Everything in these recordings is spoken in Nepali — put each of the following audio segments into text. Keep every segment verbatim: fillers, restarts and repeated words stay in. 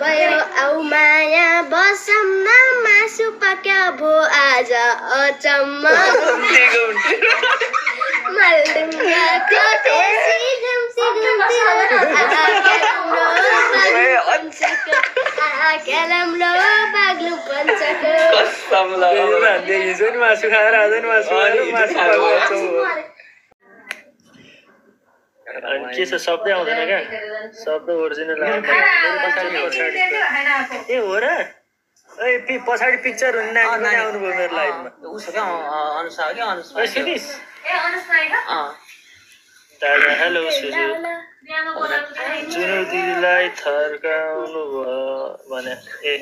भयो औमाया बसम्मा मासु पक्या भो आज अचम्म मल्डुङ्गा कोते सिगम सिगम आकेलम लो बाग्लु पञ्चक कसम लाग्यो देजुन मासु खाएर आजन मासु मासु खाएको के छ शब्दै आउँदैन के शब्द ओरिजिनल ए हो र ए पि पछाडी पिक्चर हुन्न नि आउनु भयो मेरो लाइफमा उसको अनुसा के अनुसा ए सुदिस ए अनुसा हैन अ दादा हेलो सुजु जुनु दिदीलाई थर्काउनु भयो भने ए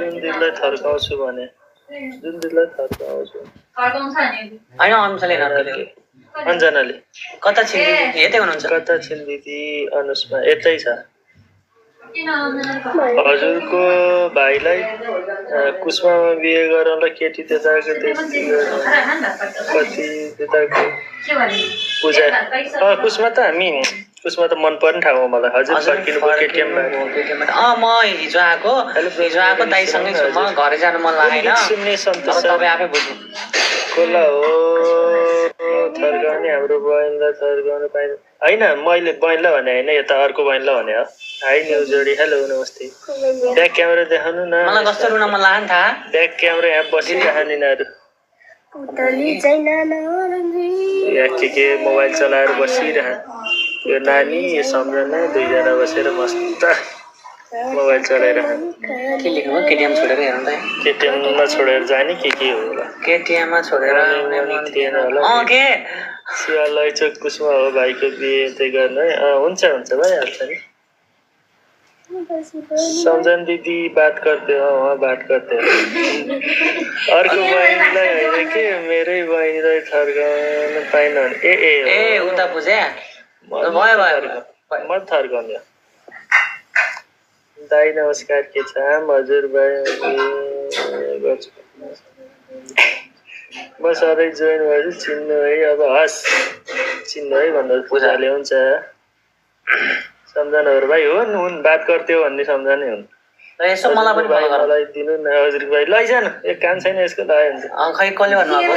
जुन दिदीलाई थर्काउँछु भने जुन दिदीलाई थर्काउँछु थर्काउँछ नि हैन अनुसाले नर्के अन्जनाले कता छिन्दी दिदी यतै हुनुहुन्छ कता छिन्दी दिदी अनुस्मा यतै छ हजुरको भाइलाई कुस्मामा बिहे गराउन केटी त्यताको त्यति कति त्यताको के भन्नु पूजा अ कुस्मा त हामी कुस्मा त मन पर्ने ठाउँ हो मलाई हजुर फर्किनुको केटीएममा केटीएममा अ म हिजो आको हिजो आको दाइसँगै छु म घर जान मन लागेन सुन्ने सन्तोष तपाईँ आफै बुझ्नु कोला हो थर्काउने हाम्रो बहिनीलाई थर्काउनु पाएन होइन मैले बहिनीलाई भने होइन यता अर्को बहिनीलाई भने हो हाई न्यु जोडी हेलो नमस्ते ब्याक क्यामेरा देखाउनु न मलाई कस्तो रुन मन लाग्यो नि थाहा ब्याक क्यामेरा यहाँ बसिरहने नारु पुतली छैन नरङ्गी या के के मोबाइल चलाएर बसिरहन यो नानी यो सम्झना दुईजना बसेर मस्त मोबाइल चलाएर के लेख्नु केटीएम छोडेर हेर्नु त केटीएममा छोडेर जाने के के होला केटीएममा छोडेर आउने पनि थिएन होला अ के सियालाई चोक कुसमा हो भाइको बिहे त गर्ने अ हुन्छ हुन्छ भाइ हाल्छ नि सम्झन दिदी बात गर्थे हो हो बात गर्थे अर्को बहिनीलाई होइन के मेरै बहिनीलाई थर्काउन पाइन ए ए ए उता बुझ्या भयो भयो म थर्काउने दाई नमस्कार के छ हजुर भाइ म सधैँ जोइन भएर चिन्नु है अब हस् चिन्नु है भनेर पूजाले हुन्छ सम्झनाहरू भाइ हुन् हुन् बात गर्थ्यो भन्ने सम्झनै हुन् यसो मलाई पनि मलाई दिनु न हजुर भाइ लैजान एक काम छैन यसको दाइ हुन्छ खै कसले भन्नुभएको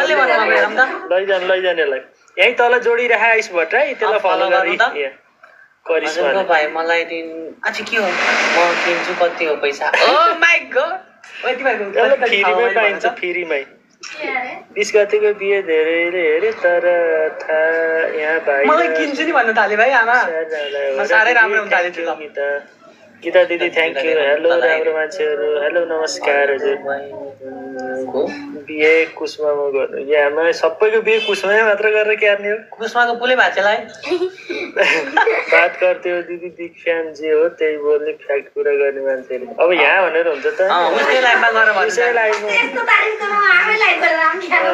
कसले भन्नुभएको लैजान लैजान यसलाई यहीँ तल जोडिराखे आइसबाट है त्यसलाई फलो गरी हजुरको भाइ मलाई दिन अच्छा के हो म किन्छु कति हो पैसा ओ माइ गॉड यति भाइको फ्रीमै पाइन्छ फ्रीमै बीस गतिको बिहे धेरैले हेरे तर था यहाँ भाइ मलाई किन्छु नि भन्नु थाले भाइ आमा म सारै राम्रो हुन थाले थियो गीता गीता दिदी थ्यांक यू हेलो राम्रो मान्छेहरु हेलो नमस्कार हजुर को बिहे कुसमामा गर्नु यहाँ म सबैको बिहे कुसमामा मात्र गरेर क्यार्ने हो कुसमाको पुले भाचेलाई बात गर्थ्यो दिदी बिग फ्यान जे हो त्यही बोल्ने फ्याक्ट कुरा गर्ने मान्छेले अब यहाँ भनेर हुन्छ त उसले लाइभमा गरे भन्ने लाइभमा त्यसको बारेमा हामी लाइभ गरेर आम क्याउ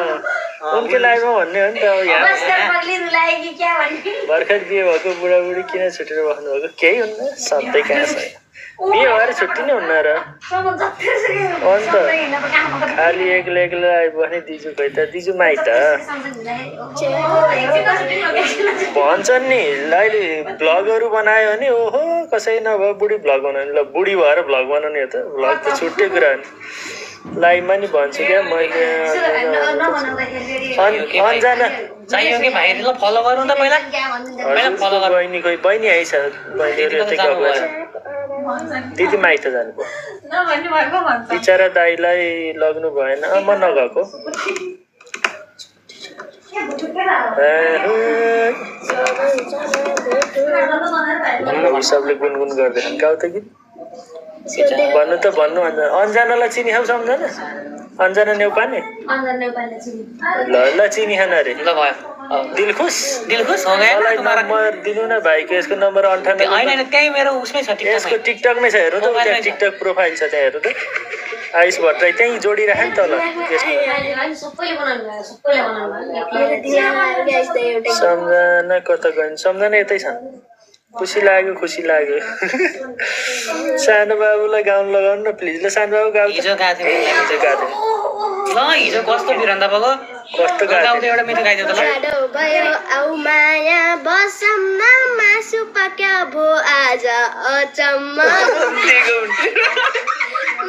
उनको लाइभमा भन्ने हो नि त अब यहाँ बस्तर पगलिरु लागि के भन्ने भर्खर बिहे भएको बुढाबुढी किन छुटेर बस्नु भएको केही हुन्न सधैँ कहाँ छ बिहे भएर छुट्टी नै हुन्न र अन्त खाली एक्लै एक्लै आइबस्ने दिजु खै त दिजु माइ त भन्छन् नि अहिले भ्लगहरू बनायो भने ओहो कसै नभए बुढी भ्लग बनाउने ल बुढी भएर भ्लग बनाउने हो त भ्लग त छुट्टै कुरा हो नि लाइभमा नि भन्छु क्या मैले अन्जना चाहियो कि भाइहरूलाई फलो गरौँ त पहिला पहिला फलो गर्नु बहिनी खोइ बहिनी आइछ बहिनीहरू यतै गएको दिदी माइत जानुभयो बिचरा दाईलाई लग्नु भएन म नगएको सबले गुनगुन गर्दै गाउँ त गीत भन्नु त भन्नु अन्जनालाई चिनी खाऊ सम्झना अन्जना नेउपाने ल ल चिनी खान अरे ल भयो दिल खुश दिल खुश हो गयो नम्बर दिनु न भाइको यसको नम्बर अन्ठानब्बे हैन हैन त्यही मेरो उसमै छ टिकटक यसको टिकटकमै छ हेर्नु त त्यहाँ टिकटक प्रोफाइल छ त्यहाँ हेर्नु त आइस भट्टराई त्यही जोडिराख नि त ल सम्झना कता गइन् सम्झना यतै छ खुसी लाग्यो खुसी लाग्यो सानो बाबुलाई गाउन लगाउनु न प्लिज ल सानो बाबु गाउँ हिजो गाथे हिजो गाथे ल हिजो कस्तो बिरन्दा भएको कस्तो गाथे एउटा मिठो गाइदेऊ त ल आऊ माया बसम्मा मासु బాబు ఆజా ఓ చమ్మ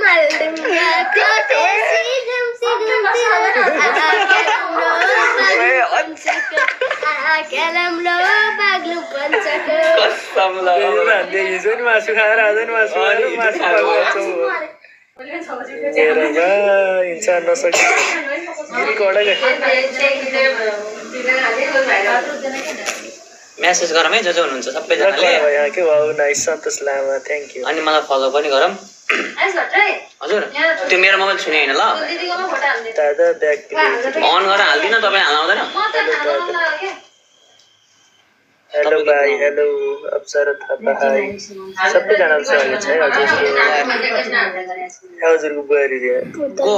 మల్లింగా కోసేసి గం సిగం ఆకలంలో పగలు పంచక కస్సంలా దేజన్ మాసుహార అదన్ మాసుహార మాసుహార इंसान ना सके मैसेज कर जो जो हो सब नाइस थैंक यू मैं फलो भी कर हजुर त्यो मेरो मोबाइल छुने हैन ल दादा बैक अन गरेर हाल्दिन तपाई हाल्दैन हेलो भाई हेलो अप्सरा थापा हाय सबै जना स्वागत छ हजुर हजुरको बुहारी रे को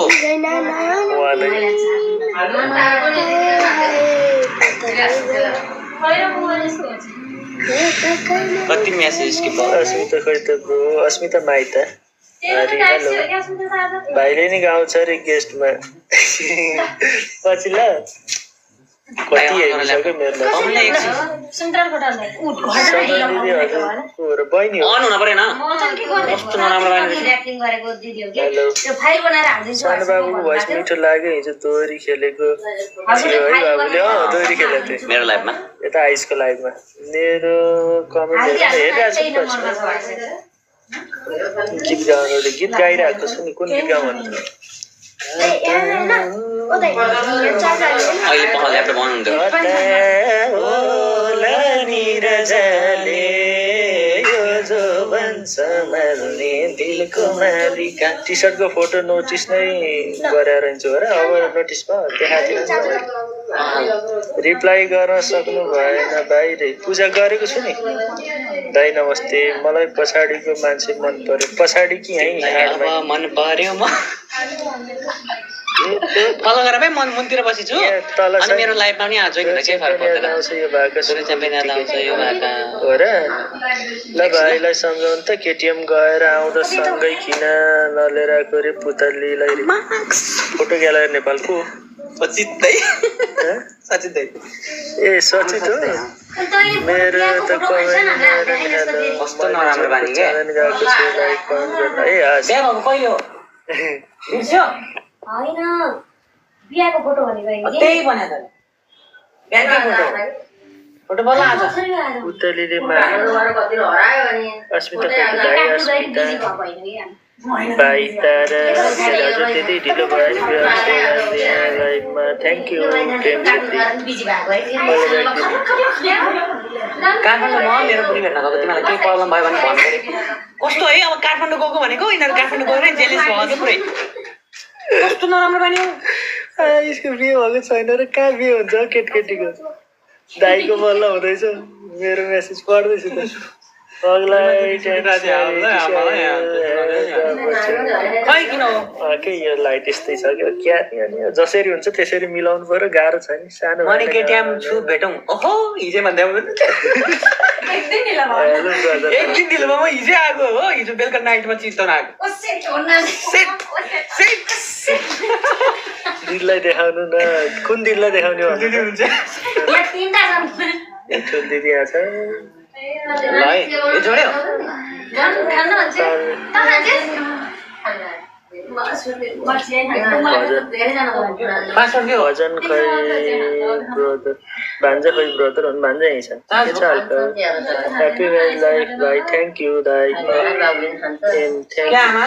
कति मेसेज के पास अस्मिता खै त ब्रो अस्मिता माइता अरे हेलो भाइले नि गाउँ छ रे गेस्टमा पछि ल गीत गाउनु गीत गाइरहेको छु नि कुन गीत गाउनु टी सर्ट को फोटो नोटिस नहीं गरेर हिँड्छु हो र अब नोटिस भयो देखाथ्यो रिप्लाई गर्न सक्नु भएन भाइ रे पूजा गरेको छु नि दाइ नमस्ते मलाई पछाडीको मान्छे मन पर्यो पछाडी कि है मन पर्यो म फलो गरेर भए मन मुनतिर बसिछु अनि मेरो लाइफमा पनि आज जोइन भएकै फरक पर्दैन यो भाका सुरु च्याम्पियन आउँछ यो भाका हो र ल भाइलाई सम्झाउन त केटीएम गएर आउँदा सँगै किन नलेराको रे पुतलीलाई फोटो ग्यालरी नेपालको सचित दाइ सचित दाइ ए सचित हो मेरो त कस्तो नराम्रो बानी के ए हस् बे बाबु कहिले हो बिर्स्यो हैन बियाको फोटो भनेको त्यही बन्या त बियाको फोटो फोटो बोला आज उतलीले मारो कति हरायो अनि अस्मिता दाइ अस्मिता भाइ तारा आज त्यति ढिलो भयो लाइफमा थ्यांक यू टेम जति बिजी भएको है काठमाडौँ म मेरो बुढी भेट्न गएको तिमीलाई के प्रब्लम भयो भने भन गरे कस्तो है अब काठमाडौँ गएको भनेको इनार काठमाडौँ गएर जेलिस भयो पुरै कस्तो नराम्रो बानी हो यसको बिहे भएको छैन र कहाँ बिहे हुन्छ केटकेटीको दाइको बल्ल हुँदैछ मेरो मेसेज पढ्दै छु त अगलाई टेन्सन खै किन हो के यो लाइट यस्तै छ के क्या जसरी हुन्छ त्यसरी मिलाउनु पर्यो गाह्रो छ नि सानो मरे के टाइम छु भेटौं ओहो हिजो भन्दै हुनु एक दिन दिला भयो एक दिन दिला भयो हिजो आको हो हिजो बेलुका नाइटमा चितवन आको ओ सेट होना सेट सेट दिनलाई देखाउनु न कुन दिनलाई देखाउने हो दिदी हुन्छ या तीनटा सम्म एकछिन दिदी आछ भाइ यो जोड्यो जान खान भन्छ त भन्छ पासवर्ड के भजन खै ब्रदर भान्जा खै ब्रदर हुन भान्जा हिँड्छ के छ हल्का ह्यापी लाइफ भाइ थ्यांक यू दाइ क्या आमा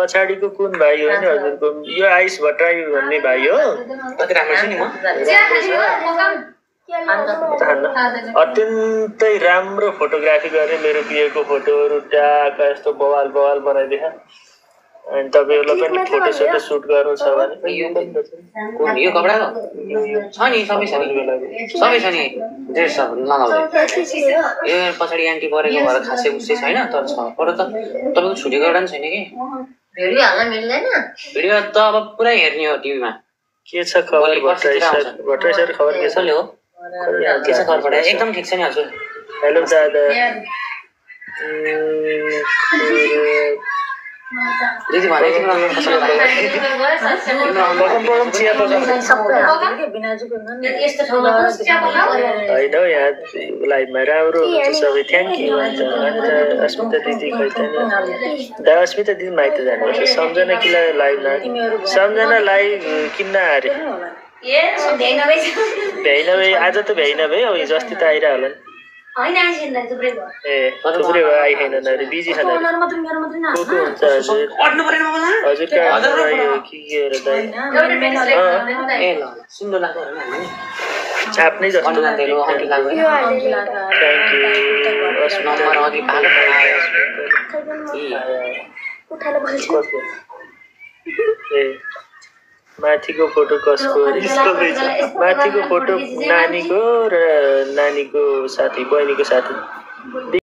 पछाडीको कुन भाइ हो नि हजुरको यो आइस भट्टराई भन्ने भाइ हो कति राम्रो छ नि म अत्यन्तै राम्रो फोटोग्राफी गर्ने मेरो बिहेको फोटोहरु डाका यस्तो बवाल बवाल बनाइदिए अनि तपाईहरुलाई पनि फोटो सोटो शूट गर्नु छ भने यो कुन यो कपडा छ नि सबै छ नि सबै छ नि ड्रेस लगाउँदै यो पछाडी आन्टी परेको भएर खासै उस्तै छैन तर छ तर त तपाईको छुटेको एउटा नि छैन के भिडियो हाल्न मिल्दैन भिडियो त अब पुरै हेर्ने हो टिभीमा के छ खबर भट्टराई सर भट्टराई सर खबर के छ के छ खबर भट्टराई एकदम ठीक छ नि हजुर हेलो दादा Jadi mana sih orang yang kesal lagi? Bukan bukan siapa tu? Bina juga kan? Aida ya, lain merah orang tu sebut thank you macam mana? Asmita didi kaitan. Dah Asmita didi maite dah. Macam samjana kila live na, samjana live kena hari. Yeah, beina be. Beina be, ada tu beina be, oh izasti tak ada alam. I don't know. I Matiko photo cosco, Matiko photo, Naniko, Naniko, Sati, Boy Niko Sati.